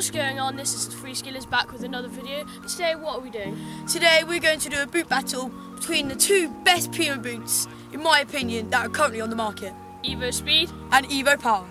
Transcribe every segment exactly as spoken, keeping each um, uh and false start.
What's going on? This is FreeSkillers back with another video. Today, what are we doing? Today, we're going to do a boot battle between the two best Puma boots, in my opinion, that are currently on the market. EvoSpeed and EvoPower.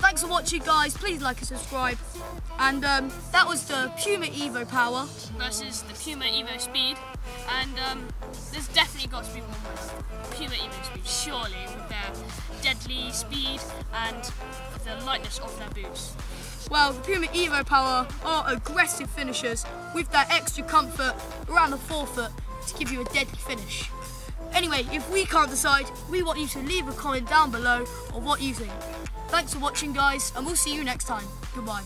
Thanks for watching, guys. Please like and subscribe. And um, that was the Puma EvoPower versus the Puma EvoSpeed. And um, there's definitely got to be one with Puma EvoSpeed, surely, with their deadly speed and the lightness of their boots. Well, the Puma EvoPower are aggressive finishers with that extra comfort around the forefoot to give you a deadly finish. Anyway, if we can't decide, we want you to leave a comment down below on what you think. Thanks for watching, guys, and we'll see you next time. Goodbye.